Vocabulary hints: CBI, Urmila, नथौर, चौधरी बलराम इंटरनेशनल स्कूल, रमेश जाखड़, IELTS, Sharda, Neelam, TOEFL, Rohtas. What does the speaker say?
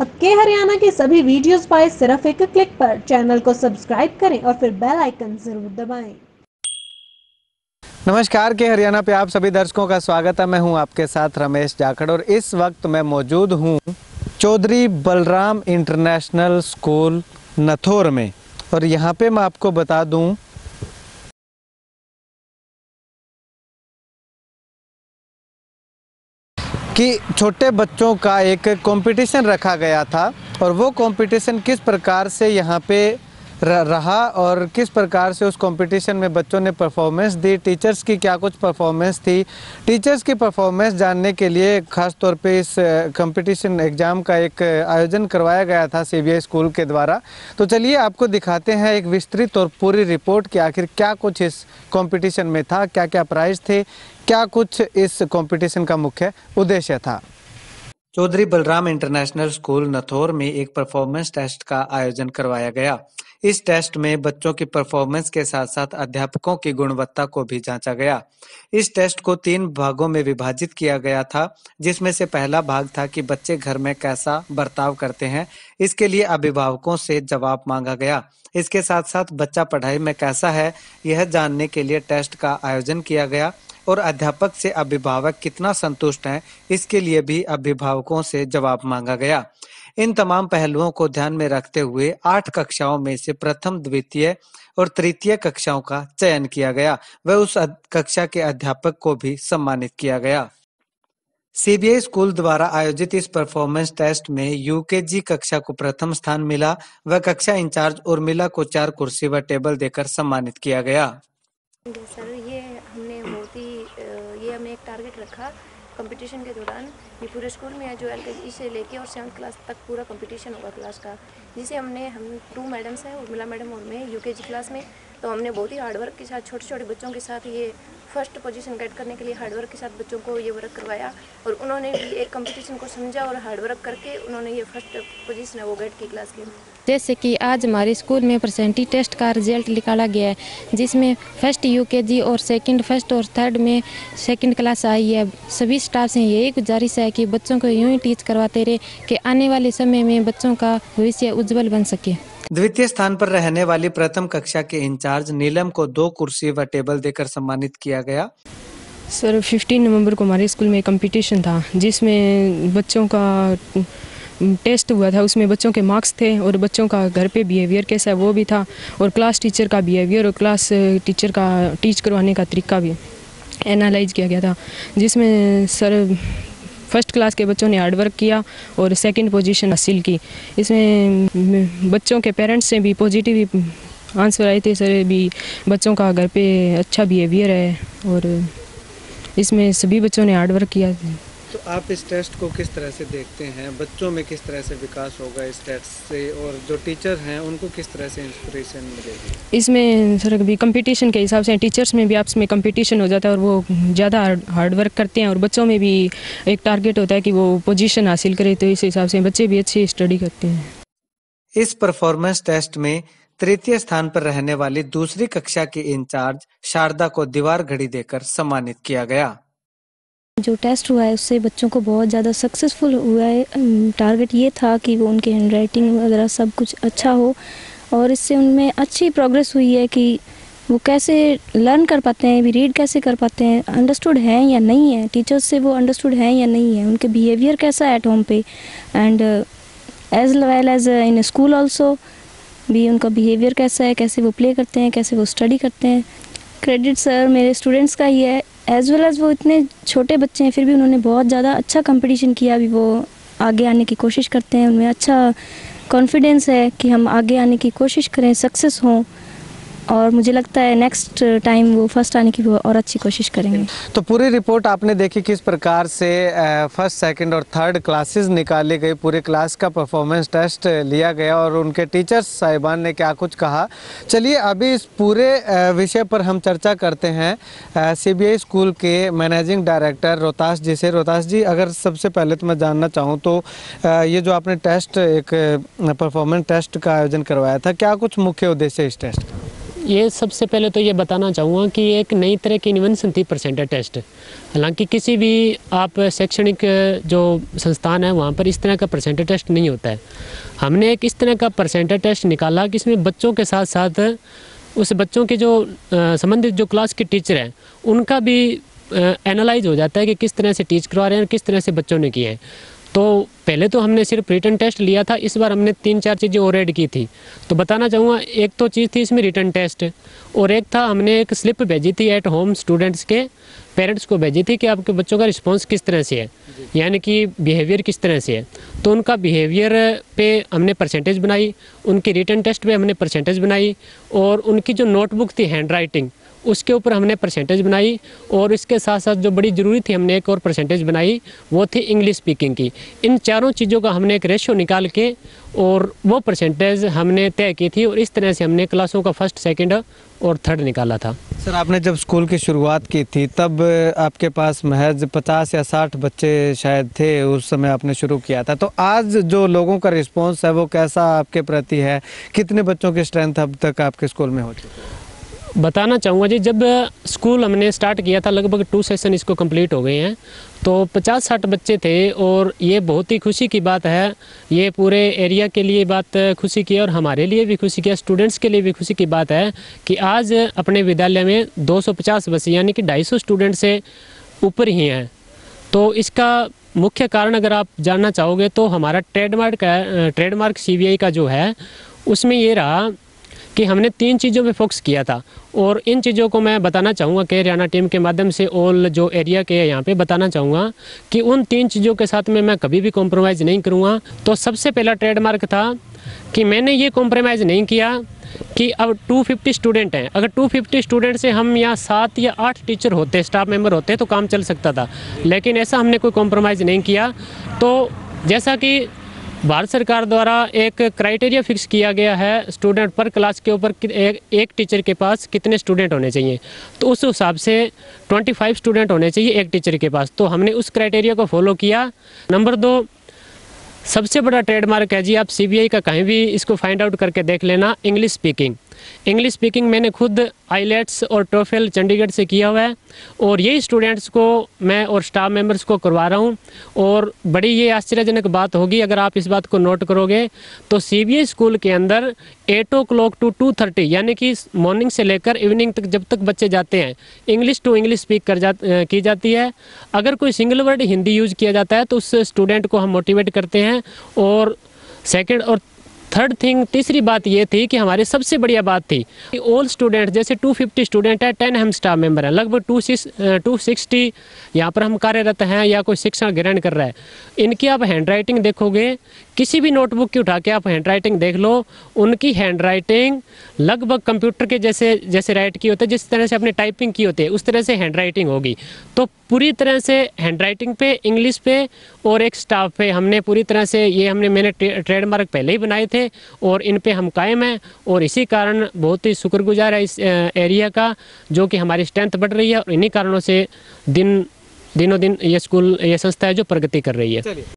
अब के हरियाणा के सभी वीडियोस पाए सिर्फ एक क्लिक पर। चैनल को सब्सक्राइब करें और फिर बेल आइकन जरूर दबाएं। नमस्कार, के हरियाणा पे आप सभी दर्शकों का स्वागत है। मैं हूं आपके साथ रमेश जाखड़ और इस वक्त मैं मौजूद हूं चौधरी बलराम इंटरनेशनल स्कूल नथौर में। और यहाँ पे मैं आपको बता दूं कि छोटे बच्चों का एक कंपटीशन रखा गया था और वो कंपटीशन किस प्रकार से यहाँ पे रहा और किस प्रकार से उस कंपटीशन में बच्चों ने परफॉर्मेंस दी, टीचर्स की क्या कुछ परफॉर्मेंस थी। टीचर्स की परफॉर्मेंस जानने के लिए ख़ास तौर पे इस कंपटीशन एग्ज़ाम का एक आयोजन करवाया गया था सीबीआई स्कूल के द्वारा। तो चलिए आपको दिखाते हैं एक विस्तृत और पूरी रिपोर्ट कि आखिर क्या कुछ इस कॉम्पिटिशन में था, क्या क्या प्राइज़ थे, क्या कुछ इस कॉम्पिटिशन का मुख्य उद्देश्य था। चौधरी बलराम इंटरनेशनल स्कूल नथौर में एक परफॉर्मेंस टेस्ट का आयोजन करवाया गया। इस टेस्ट में बच्चों की परफॉर्मेंस के साथ साथ अध्यापकों की गुणवत्ता को भी जांचा गया। इस टेस्ट को 3 भागों में विभाजित किया गया था, जिसमें से पहला भाग था कि बच्चे घर में कैसा बर्ताव करते हैं, इसके लिए अभिभावकों से जवाब मांगा गया। इसके साथ साथ बच्चा पढ़ाई में कैसा है यह जानने के लिए टेस्ट का आयोजन किया गया और अध्यापक से अभिभावक कितना संतुष्ट हैं इसके लिए भी अभिभावकों से जवाब मांगा गया। इन तमाम पहलुओं को ध्यान में रखते हुए 8 कक्षाओं में से प्रथम, द्वितीय और तृतीय कक्षाओं का चयन किया गया व उस कक्षा के अध्यापक को भी सम्मानित किया गया। सीबीआई स्कूल द्वारा आयोजित इस परफॉर्मेंस टेस्ट में यूकेजी कक्षा को प्रथम स्थान मिला व कक्षा इंचार्ज उर्मिला को 4 कुर्सी व टेबल देकर सम्मानित किया गया। हमने एक टारगेट रखा कंपटीशन के दौरान, ये पूरे स्कूल में जो एलकेजी से लेके और 7th क्लास तक पूरा कंपटीशन होगा क्लास का, जिसे हमने हम 2 मैडम्स हैं, उर्मिला मैडम और मैं यूकेजी क्लास में। तो हमने बहुत ही हार्डवर्क के साथ छोटे छोटे बच्चों के साथ ये फर्स्ट पोजीशन गेट करने के लिए हार्डवर्क के साथ बच्चों को ये वर्क करवाया और उन्होंने भी एक कंपटीशन को समझा और हार्डवर्क करके उन्होंने ये फर्स्ट पोजीशन है वो गेट की क्लास की। जैसे कि आज हमारे स्कूल में परसेंटी टेस्ट का रिजल्ट निकाला गया है, जिसमें फर्स्ट यूकेजी और सेकंड, फर्स्ट और थर्ड में सेकंड क्लास आई है। सभी स्टाफ से यही गुजारिश है कि बच्चों को यूँ ही टीच करवाते रहे कि आने वाले समय में बच्चों का भविष्य उज्जवल बन सके। द्वितीय स्थान पर रहने वाली प्रथम कक्षा के इंचार्ज नीलम को 2 कुर्सी व टेबल देकर सम्मानित किया गया। सर, 15 नवंबर को हमारे स्कूल में कंपटीशन था, जिसमें बच्चों का टेस्ट हुआ था। उसमें बच्चों के मार्क्स थे और बच्चों का घर पे बिहेवियर कैसा है वो भी था, और क्लास टीचर का बिहेवियर और क्लास टीचर का टीच करवाने का तरीका भी एनालाइज किया गया था, जिसमें सर फर्स्ट क्लास के बच्चों ने हार्डवर्क किया और सेकंड पोजीशन हासिल की। इसमें बच्चों के पेरेंट्स से भी पॉजिटिव आंसर आए थे। सर, भी बच्चों का घर पे अच्छा बिहेवियर है और इसमें सभी बच्चों ने हार्डवर्क किया। तो आप इस टेस्ट को किस तरह से देखते हैं, बच्चों में किस तरह से विकास होगा इस टेस्ट से, और जो टीचर हैं उनको किस तरह से इंस्पिरेशन मिलेगी इसमें? सर, कभी कंपटीशन के हिसाब से टीचर्स में भी आपस में कंपटीशन हो जाता है और वो ज़्यादा हार्डवर्क करते हैं, और बच्चों में भी एक टारगेट होता है कि वो पोजीशन हासिल करें, तो इस हिसाब से बच्चे भी अच्छी स्टडी करते हैं। इस परफॉर्मेंस टेस्ट में तृतीय स्थान पर रहने वाली दूसरी कक्षा के इंचार्ज शारदा को दीवार घड़ी देकर सम्मानित किया गया। जो टेस्ट हुआ है उससे बच्चों को बहुत ज़्यादा सक्सेसफुल हुआ है। टारगेट ये था कि वो उनकी हैंडराइटिंग वगैरह सब कुछ अच्छा हो, और इससे उनमें अच्छी प्रोग्रेस हुई है कि वो कैसे लर्न कर पाते हैं, भी रीड कैसे कर पाते हैं, अंडरस्टूड हैं या नहीं है, टीचर्स से वो अंडरस्टूड हैं या नहीं है, उनके बिहेवियर कैसा है एट होम पे, and as well as in school also भी उनका बिहेवियर कैसा है, कैसे वो प्ले करते हैं, कैसे वो स्टडी करते हैं। क्रेडिट सर मेरे स्टूडेंट्स का ही है, एज वेल एज वो इतने छोटे बच्चे हैं फिर भी उन्होंने बहुत ज़्यादा अच्छा कंपटीशन किया। अभी वो आगे आने की कोशिश करते हैं, उनमें अच्छा कॉन्फिडेंस है कि हम आगे आने की कोशिश करें, सक्सेस हों, और मुझे लगता है नेक्स्ट टाइम वो फर्स्ट आने की और अच्छी कोशिश करेंगे। तो पूरी रिपोर्ट आपने देखी किस प्रकार से फर्स्ट, सेकंड और थर्ड क्लासेस निकाले गए, पूरे क्लास का परफॉर्मेंस टेस्ट लिया गया और उनके टीचर्स साहिबान ने क्या कुछ कहा। चलिए अभी इस पूरे विषय पर हम चर्चा करते हैं सीबीआई स्कूल के मैनेजिंग डायरेक्टर रोहतास जी से। रोहतास जी, अगर सबसे पहले तो मैं जानना चाहूँ तो ये जो आपने टेस्ट, एक परफॉर्मेंस टेस्ट का आयोजन करवाया था, क्या कुछ मुख्य उद्देश्य इस टेस्ट का? ये सबसे पहले तो ये बताना चाहूँगा कि एक नई तरह की इन्वेंशन थी परसेंटेज टेस्ट। हालांकि किसी भी आप शैक्षणिक जो संस्थान है वहाँ पर इस तरह का परसेंटेज टेस्ट नहीं होता है। हमने एक इस तरह का परसेंटेज टेस्ट निकाला कि इसमें बच्चों के साथ साथ उस बच्चों के जो संबंधित जो क्लास के टीचर हैं उनका भी एनालाइज हो जाता है कि किस तरह से टीच करवा रहे हैं और किस तरह से बच्चों ने किया है। तो पहले तो हमने सिर्फ रिटन टेस्ट लिया था, इस बार हमने 3-4 चीज़ें और ऐड की थी। तो बताना चाहूँगा, एक तो चीज़ थी इसमें रिटन टेस्ट और एक था हमने एक स्लिप भेजी थी एट होम, स्टूडेंट्स के पेरेंट्स को भेजी थी कि आपके बच्चों का रिस्पांस किस तरह से है, यानी कि बिहेवियर किस तरह से है। तो उनका बिहेवियर पे हमने परसेंटेज बनाई, उनकी रिटन टेस्ट पे हमने परसेंटेज बनाई और उनकी जो नोटबुक थी हैंड राइटिंग उसके ऊपर हमने परसेंटेज बनाई। और इसके साथ साथ जो बड़ी ज़रूरी थी हमने एक और परसेंटेज बनाई, वो थी इंग्लिश स्पीकिंग की। इन चारों चीज़ों का हमने एक रेशो निकाल के और वो परसेंटेज हमने तय की थी और इस तरह से हमने क्लासों का फर्स्ट, सेकंड और थर्ड निकाला था। सर, आपने जब स्कूल की शुरुआत की थी तब आपके पास महज 50 या 60 बच्चे शायद थे, उस समय आपने शुरू किया था। तो आज जो लोगों का रिस्पॉन्स है वो कैसा आपके प्रति है, कितने बच्चों की स्ट्रेंथ अब तक आपके स्कूल में हो चुकी है? बताना चाहूँगा जी, जब स्कूल हमने स्टार्ट किया था लगभग 2 सेशन इसको कंप्लीट हो गए हैं, तो 50-60 बच्चे थे और ये बहुत ही खुशी की बात है। ये पूरे एरिया के लिए बात खुशी की और हमारे लिए भी खुशी की है, स्टूडेंट्स के लिए भी खुशी की बात है कि आज अपने विद्यालय में 250 बच्चे यानी कि 250 स्टूडेंट से ऊपर ही हैं। तो इसका मुख्य कारण अगर आप जानना चाहोगे तो हमारा ट्रेडमार्क CBI का जो है उसमें ये रहा कि हमने 3 चीज़ों पे फोकस किया था और इन चीज़ों को मैं बताना चाहूँगा कि हरियाणा टीम के माध्यम से ऑल जो एरिया के यहाँ पे बताना चाहूँगा कि उन 3 चीज़ों के साथ में मैं कभी भी कॉम्प्रोमाइज़ नहीं करूँगा। तो सबसे पहला ट्रेडमार्क था कि मैंने ये कॉम्प्रोमाइज़ नहीं किया कि अब 250 स्टूडेंट हैं, अगर 250 स्टूडेंट से हम यहाँ 7 या 8 टीचर होते, स्टाफ मेंबर होते तो काम चल सकता था, लेकिन ऐसा हमने कोई कॉम्प्रोमाइज़ नहीं किया। तो जैसा कि भारत सरकार द्वारा एक क्राइटेरिया फिक्स किया गया है स्टूडेंट पर क्लास के ऊपर एक टीचर के पास कितने स्टूडेंट होने चाहिए, तो उस हिसाब से 25 स्टूडेंट होने चाहिए एक टीचर के पास, तो हमने उस क्राइटेरिया को फॉलो किया। नंबर 2 सबसे बड़ा ट्रेडमार्क है जी, आप CBI का कहीं भी इसको फाइंड आउट करके देख लेना, इंग्लिश स्पीकिंग। इंग्लिश स्पीकिंग मैंने खुद IELTS और TOEFL चंडीगढ़ से किया हुआ है और यही स्टूडेंट्स को मैं और स्टाफ मेंबर्स को करवा रहा हूँ। और बड़ी ये आश्चर्यजनक बात होगी अगर आप इस बात को नोट करोगे तो CBI स्कूल के अंदर 8 o'clock टू 2:30 यानी कि मॉर्निंग से लेकर इवनिंग तक जब तक बच्चे जाते हैं इंग्लिश टू इंग्लिश स्पीक की जाती है। अगर कोई सिंगल वर्ड हिंदी यूज़ किया जाता है तो उस स्टूडेंट को हम मोटिवेट करते हैं। और सेकेंड और थर्ड थिंग, तीसरी बात ये थी कि हमारी सबसे बढ़िया बात थी कि ऑल स्टूडेंट, जैसे 250 स्टूडेंट है, 10 हम स्टाफ मेंबर हैं, लगभग 260 यहाँ पर हम कार्यरत हैं या कोई शिक्षण ग्रहण कर रहा है। इनकी आप हैंड राइटिंग देखोगे, किसी भी नोटबुक की उठा के आप हैंड राइटिंग देख लो, उनकी हैंड राइटिंग लगभग कंप्यूटर के जैसे राइट की होती है, जिस तरह से अपने टाइपिंग की होती है उस तरह से हैंड राइटिंग होगी। तो पूरी तरह से हैंड राइटिंग पे, इंग्लिश पे और एक स्टाफ पे हमने पूरी तरह से ये मैंने ट्रेडमार्क पहले ही बनाए थे और इन पे हम कायम हैं और इसी कारण बहुत ही शुक्रगुजार है इस एरिया का, जो कि हमारी स्ट्रेंथ बढ़ रही है और इन्हीं कारणों से दिनों दिन ये संस्था है जो प्रगति कर रही है।